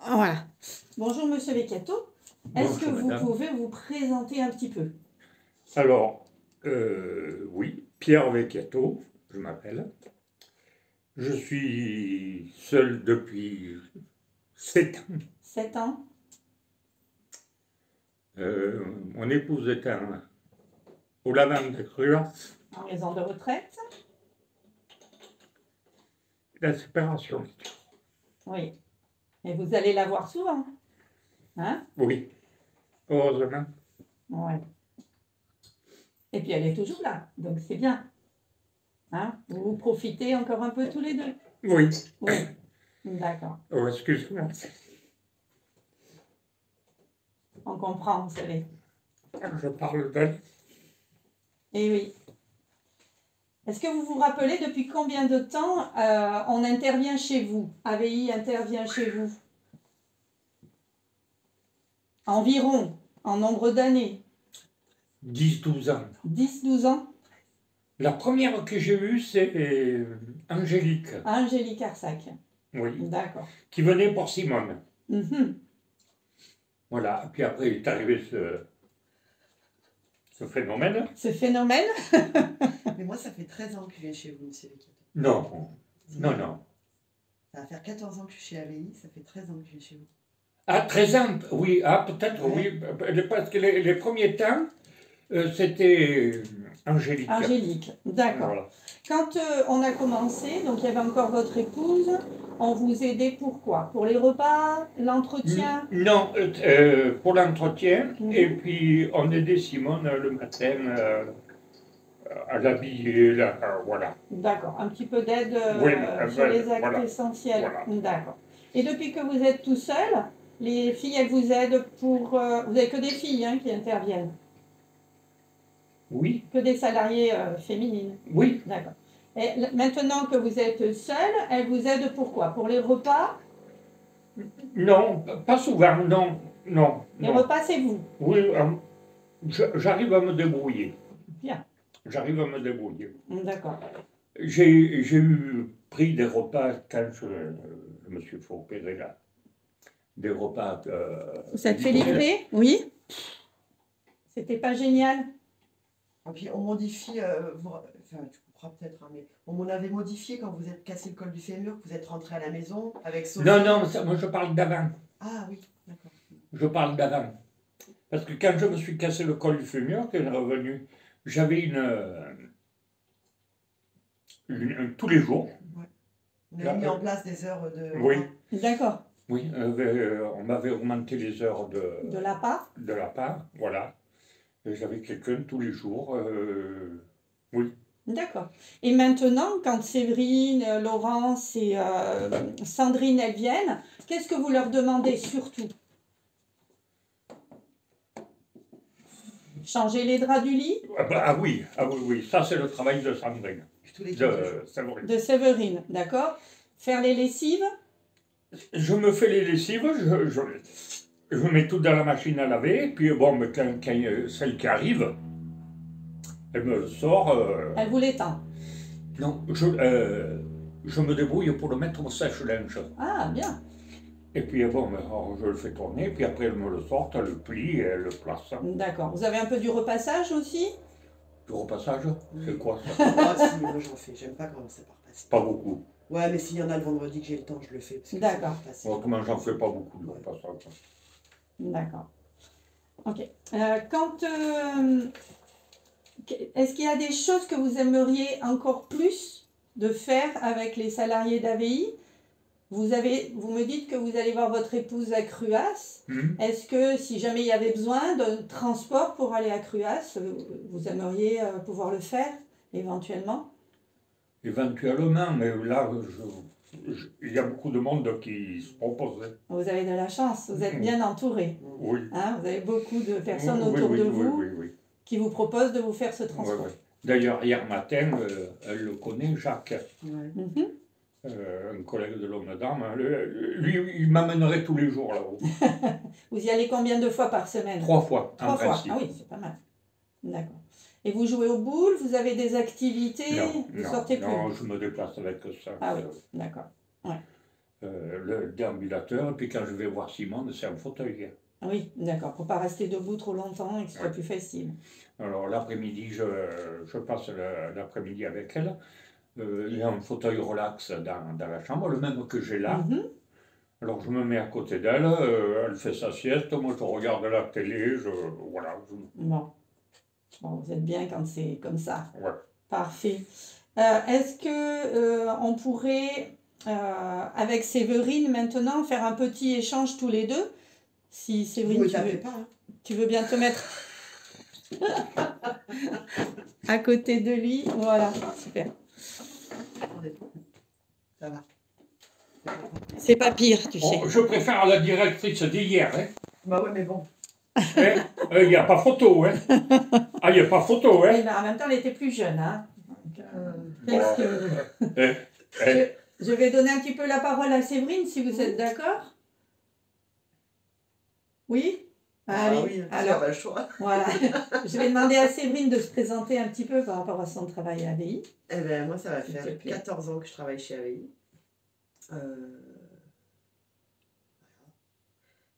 Voilà. Bonjour Monsieur Vecchiato. Est-ce que vous pouvez vous présenter un petit peu? Alors, oui, Pierre Vecchiato, je m'appelle. Je suis seul depuis 7 ans. 7 ans. Mon épouse est au Lavande de Cruas. En maison de retraite. La séparation. Oui. Et vous allez la voir souvent, hein? Oui. Heureusement. Ouais. Et puis elle est toujours là, donc c'est bien. Hein? Vous profitez encore un peu tous les deux? Oui. Oui. D'accord. Oh, excuse-moi. On comprend, vous savez. Je parle d'elle. Eh oui. Est-ce que vous vous rappelez depuis combien de temps on intervient chez vous? AVI intervient chez vous? Environ, en nombre d'années? 10-12 ans. 10-12 ans? La première que j'ai eue, c'est Angélique. Angélique Arsac. Oui. D'accord. Qui venait pour Simone. Mm-hmm. Voilà. Puis après, il est arrivé ce phénomène. Ce phénomène. Mais moi, ça fait 13 ans que je viens chez vous, monsieur Vecchiato. Non, non, non. Ça va faire 14 ans que je suis chez AVI, ça fait 13 ans que je viens chez vous. Ah, 13 ans, oui, ah, peut-être, ouais. Oui. Parce que les premiers temps, c'était Angélique. Angélique, d'accord. Voilà. Quand on a commencé, donc il y avait encore votre épouse, on vous aidait pourquoi? Pour les repas, l'entretien? Non, pour l'entretien, mmh. Et puis on aidait Simone le matin... à l'habiller, là, voilà. D'accord, un petit peu d'aide oui, sur les actes voilà, essentiels. Voilà. D'accord. Et depuis que vous êtes tout seul, les filles, elles vous aident pour... vous n'avez que des filles hein, qui interviennent? Oui. Que des salariées féminines? Oui. D'accord. Et maintenant que vous êtes seul, elles vous aident pour quoi? Pour les repas? Non, pas souvent, non. Non. Les repas, c'est vous? Oui, j'arrive à me débrouiller. Bien. J'arrive à me débrouiller. D'accord. J'ai eu pris des repas quand je me suis fait opérer là. Des repas. Ça te fait livrer? Oui. C'était pas génial. Et puis on modifie, enfin tu comprends peut-être, hein, mais on m'en avait modifié quand vous êtes cassé le col du fémur, que vous êtes rentré à la maison avec Sophie. Non, non, ça, moi je parle d'avant. Ah oui, d'accord. Je parle d'avant. Parce que quand je me suis cassé le col du fémur, quand je suis revenu. J'avais tous les jours. Ouais. On avait mis en place des heures de... Oui. D'accord. Oui, on m'avait augmenté les heures de... De la part. De la part, voilà. J'avais quelqu'un tous les jours, oui. D'accord. Et maintenant, quand Séverine, Laurence et Sandrine, elles viennent, qu'est-ce que vous leur demandez surtout? Changer les draps du lit? Ah oui, oui, ça c'est le travail de Sandrine. De Séverine, d'accord. Faire les lessives? Je me fais les lessives, je mets tout dans la machine à laver, puis bon, quand celle qui arrive, elle me sort... Elle vous l'étend? Non, je me débrouille pour le mettre au sèche-linge. Ah, bien. Et puis bon, je le fais tourner, puis après elle me le sort, elle le plie et elle le place. D'accord. Vous avez un peu du repassage aussi? Du repassage? C'est quoi ça? Ah si, moi j'en fais, j'aime pas commencer par passer. Pas beaucoup. Ouais, mais s'il y en a le vendredi que j'ai le temps, je le fais. D'accord. Moi, comment j'en fais pas beaucoup de repassage. D'accord. Ok. Est-ce qu'il y a des choses que vous aimeriez encore plus de faire avec les salariés d'AVI? Vous me dites que vous allez voir votre épouse à Cruas. Mmh. Est-ce que si jamais il y avait besoin de transport pour aller à Cruas, vous aimeriez pouvoir le faire éventuellement? Éventuellement, mais là, il y a beaucoup de monde qui se proposait. Vous avez de la chance, vous êtes bien entouré. Oui. Hein, vous avez beaucoup de personnes autour de vous qui vous proposent de vous faire ce transport. Oui, oui. D'ailleurs, hier matin, elle le connaît, Jacques. Oui. Mmh. Un collègue de l'homme d'armes, lui, il m'amènerait tous les jours là-haut. Vous y allez combien de fois par semaine? 3 fois, en principe. Ah oui, c'est pas mal. D'accord. Et vous jouez aux boules? Vous avez des activités? Non, vous sortez plus? Non, je me déplace avec ça. Ah oui, d'accord. Ouais. le déambulateur, et puis quand je vais voir Simone, c'est un fauteuil. Oui, d'accord, pour ne pas rester debout trop longtemps et que ce soit plus facile. Alors l'après-midi, je passe l'après-midi avec elle. Il y a un fauteuil relax dans la chambre, le même que j'ai là. Mm-hmm. Alors je me mets à côté d'elle, elle fait sa sieste, moi je regarde la télé, Bon. Bon, vous êtes bien quand c'est comme ça. Ouais. Parfait. Est-ce que on pourrait, avec Séverine maintenant, faire un petit échange tous les deux? Si Séverine, oui, tu veux bien te mettre à côté de lui. Voilà, super. Ça va. C'est pas pire, tu sais. Je préfère à la directrice d'hier. Hein. Bah ouais, mais bon. Il n'y a pas photo, hein. Ah, il n'y a pas photo, hein. Ben, en même temps, elle était plus jeune, hein. Donc, je vais donner un petit peu la parole à Séverine, si vous êtes d'accord. Oui, allez. Ah oui, alors, pas le choix. Voilà. Je vais demander à Séverine de se présenter un petit peu par rapport à son travail à AVI. Eh ben, moi, ça va faire 14 ans que je travaille chez AVI.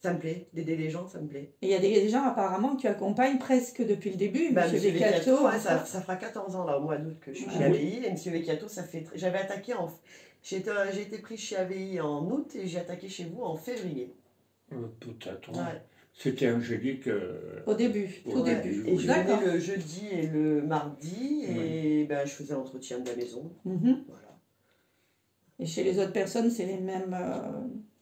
Ça me plaît, d'aider les gens, ça me plaît. Et il y a des gens apparemment que tu accompagnes presque depuis le début, bah, M. Vecchiato. Hein, ça fera 14 ans là, au mois d'août que je suis chez AVI. Et M. Vecchiato, ça fait... J'avais attaqué en... J'ai été prise chez AVI en août et j'ai attaqué chez vous en février. Peut-être. Ouais. C'était Angélique... Au début, tout début. Et je venais le jeudi et le mardi, et ben, je faisais l'entretien de la maison. Voilà. Et chez les autres personnes, c'est les mêmes...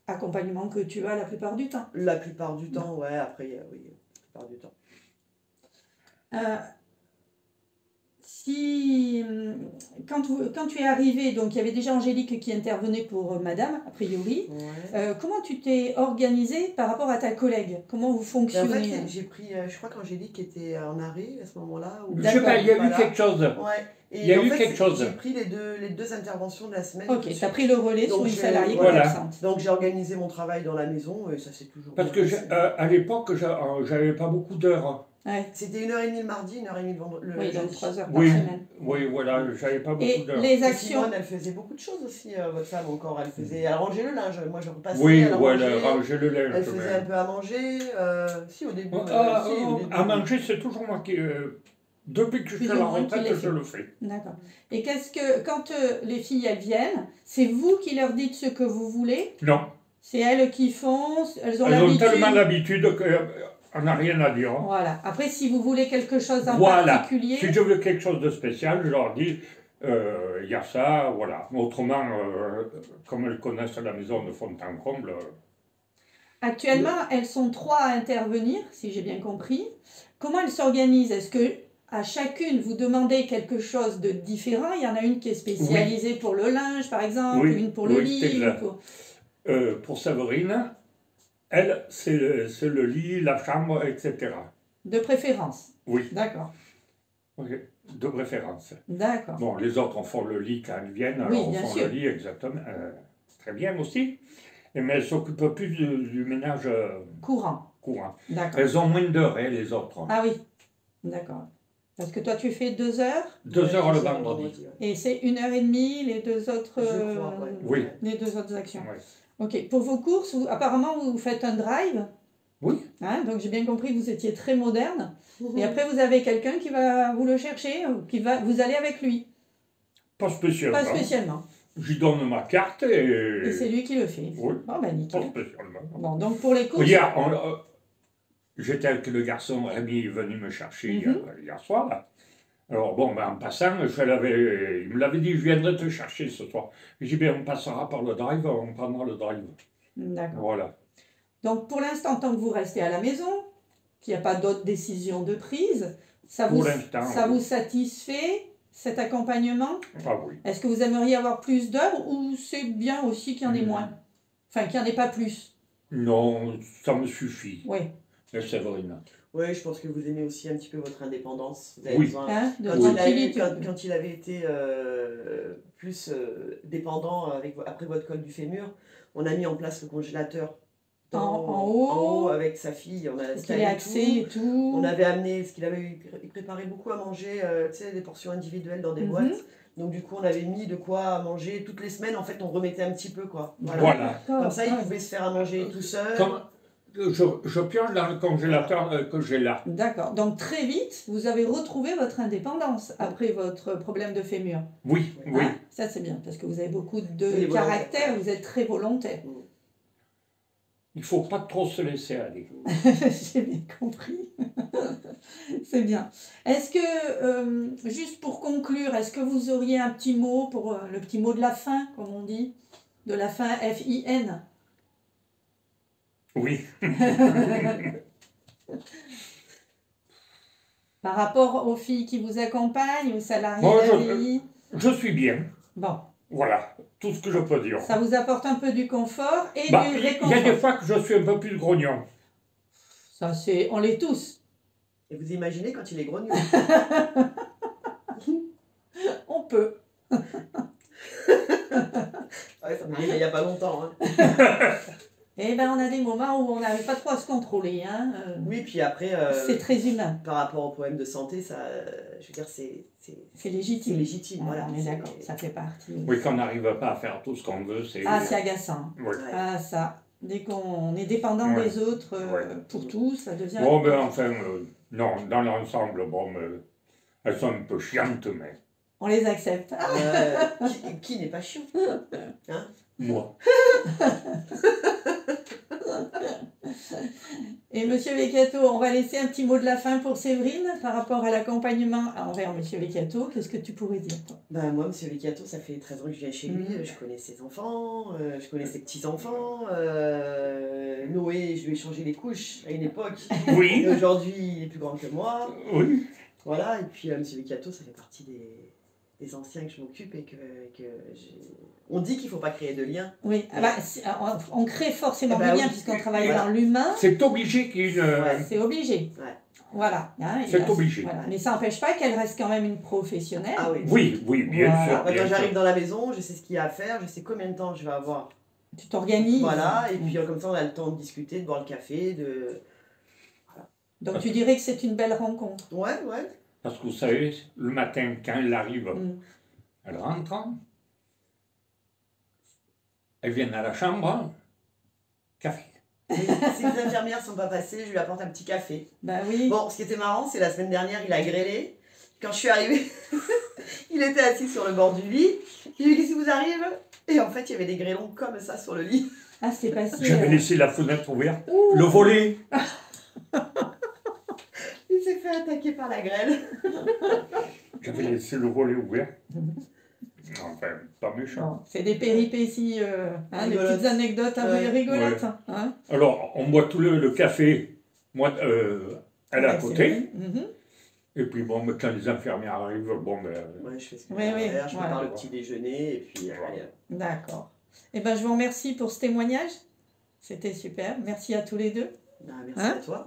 accompagnement que tu as la plupart du temps. La plupart du temps, ouais. Après, oui, la plupart du temps. Quand tu es arrivée, donc il y avait déjà Angélique qui intervenait pour madame, a priori. Ouais. Comment tu t'es organisée par rapport à ta collègue? Comment vous fonctionnez? Ben en fait, j'ai pris, je crois qu'Angélique était en arrêt à ce moment-là. Ou... Je sais pas, il y a eu quelque chose. Ouais. Et il y a eu quelque chose. J'ai pris les deux interventions de la semaine. Ok, tu as pris le relais sur une salariée qui est absente. Donc j'ai organisé mon travail dans la maison et ça c'est toujours. Parce que à l'époque, j'avais pas beaucoup d'heures. Ouais. C'était 1h30 le mardi, 1h30 le vendredi. Oui, donc 3 heures par semaine. Oui, voilà, j'avais pas beaucoup d'heures. Les actions. Simone, elle faisait beaucoup de choses aussi, votre femme encore. Elle faisait. Elle rangeait le linge. Moi, je repassais. Oui, elle rangeait le linge. Elle faisait un peu à manger. Si, au début. À manger, c'est toujours moi qui. Depuis que je suis à la retraite, je le fais. D'accord. Et qu'est-ce que, quand les filles elles viennent, c'est vous qui leur dites ce que vous voulez? Non. C'est elles qui font, elles ont l'habitude. Elles ont tellement l'habitude qu'on n'a rien à dire. Voilà. Après, si vous voulez quelque chose en particulier. Si je veux quelque chose de spécial, je leur dis, il y a ça, voilà. Autrement, comme elles connaissent la maison de fond en comble. Actuellement, elles sont 3 à intervenir, si j'ai bien compris. Comment elles s'organisent? Est-ce que à chacune, vous demandez quelque chose de différent? Il y en a une qui est spécialisée pour le linge, par exemple, une pour le lit. Pour Séverine, elle, c'est le lit, la chambre, etc. De préférence? Oui. D'accord. Okay. De préférence. D'accord. Bon, les autres en font le lit quand elles viennent, alors on fait le lit, exactement. Très bien aussi. Mais elles s'occupent plus du ménage courant. D'accord. Elles ont moins d'heures, les autres. Ah oui, d'accord. Parce que toi, tu fais 2 heures. 2 heures le vendredi. Et c'est 1h30 les deux autres, les deux autres actions. Ouais. Ok. Pour vos courses, apparemment, vous faites un drive. Oui. Hein, donc, j'ai bien compris que vous étiez très moderne. Et après, vous avez quelqu'un qui va vous le chercher, ou qui va vous allez avec lui. Pas spécialement. Pas spécialement. Je lui donne ma carte et c'est lui qui le fait. Oui. Bon, ben nickel. Pas spécialement. Bon, donc pour les courses. Regarde, j'étais avec le garçon, Rémi est venu me chercher hier soir. Là. Alors bon, ben, en passant, il me l'avait dit, je viendrai te chercher ce soir. J'ai dit, ben, on passera par le drive, on prendra le drive. D'accord. Voilà. Donc pour l'instant, tant que vous restez à la maison, qu'il n'y a pas d'autres décisions de prise, ça vous satisfait cet accompagnement? Ah oui. Est-ce que vous aimeriez avoir plus d'heures ou c'est bien aussi qu'il y en ait moins? Enfin, qu'il n'y en ait pas plus? Non, ça me suffit. Oui. Séverine. Oui, je pense que vous aimez aussi un petit peu votre indépendance. Vous avez besoin. Hein, quand il avait été plus dépendant après votre col du fémur, on a mis en place le congélateur en haut avec sa fille. On a installé tout. On avait amené, parce qu'il avait préparé beaucoup à manger, tu sais, des portions individuelles dans des boîtes. Donc du coup, on avait mis de quoi manger toutes les semaines. En fait, on remettait un petit peu, quoi. Voilà. Comme ça, ils pouvaient se faire à manger tout seuls. Je pioche dans le congélateur que j'ai là. D'accord. Donc très vite, vous avez retrouvé votre indépendance après votre problème de fémur. Oui, oui. Ah, ça c'est bien, parce que vous avez beaucoup de caractère, vous êtes très volontaire. Il ne faut pas trop se laisser aller. J'ai bien compris. C'est bien. Est-ce que, juste pour conclure, est-ce que vous auriez un petit mot, pour le petit mot de la fin, comme on dit, de la fin F-I-N? Oui. Par rapport aux filles qui vous accompagnent, aux salariés d'AVI? Je suis bien. Bon. Voilà, tout ce que je peux dire. Ça vous apporte un peu du confort et du réconfort. Il y a des fois que je suis un peu plus grognon. Ça, c'est... On l'est tous. Et vous imaginez quand il est grognon? On peut. Ouais, ça me dit, il n'y a pas longtemps. Hein. Eh bien, on a des moments où on n'arrive pas trop à se contrôler. Hein. Oui, puis après... c'est très humain. Par rapport au problème de santé, ça, je veux dire, c'est... C'est légitime. C'est légitime, voilà. On est d'accord, ça fait partie. Oui, quand on n'arrive pas à faire tout ce qu'on veut, c'est... Ah, c'est agaçant. Ouais. Ah, ça. Dès qu'on est dépendant des autres pour tout, ça devient... Bon, ben, enfin, non, dans l'ensemble, bon, elles sont un peu chiantes, mais... On les accepte. Qui n'est pas chiant, hein? Moi. Et Monsieur Vecchiato, on va laisser un petit mot de la fin pour Séverine par rapport à l'accompagnement envers Monsieur Vecchiato. Qu'est-ce que tu pourrais dire, toi? Ben, moi, Monsieur Vecchiato, ça fait 13 ans que je viens chez lui. Je connais ses enfants, je connais ses petits-enfants. Noé, je lui ai changé les couches à une époque. Oui. Et aujourd'hui, il est plus grand que moi. Oui. Voilà, et puis Monsieur Vecchiato, ça fait partie des anciens que je m'occupe et que on dit qu'il ne faut pas créer de liens. Oui, ah bah, on crée forcément des liens puisqu'on travaille dans l'humain. C'est obligé qu'il y ait une... Ouais, c'est obligé. Ouais. Voilà. Hein, c'est obligé. Voilà. Mais ça n'empêche pas qu'elle reste quand même une professionnelle. Ah, oui. Oui, oui, bien sûr. Bien quand j'arrive dans la maison, je sais ce qu'il y a à faire, je sais combien de temps je vais avoir. Tu t'organises. Voilà, et puis comme ça on a le temps de discuter, de boire le café, de... Donc tu dirais que c'est une belle rencontre. Oui, oui. Parce que vous savez, le matin, quand elle arrive, elle rentre, elle vient à la chambre, café. Si les infirmières ne sont pas passées, je lui apporte un petit café. Ben oui. Bon, ce qui était marrant, c'est la semaine dernière, il a grêlé. Quand je suis arrivée, il était assis sur le bord du lit. Je lui ai dit, qu'est-ce qui vous arrive? Et en fait, il y avait des grêlons comme ça sur le lit. Ah, c'est passé. J'avais laissé la fenêtre ouverte, le volet. Il s'est fait attaquer par la grêle. J'avais laissé le volet ouvert. Enfin, pas méchant. C'est des péripéties, hein, des petites anecdotes un peu rigolotes. Ouais. Hein. Alors, on boit tout le café, moi, elle à côté. Et puis, bon, quand les infirmières arrivent, bon, ben... Ouais, je fais ce que je prépare le petit déjeuner, et puis... D'accord. Eh bien, je vous remercie pour ce témoignage. C'était super. Merci à tous les deux. Ah, merci à toi.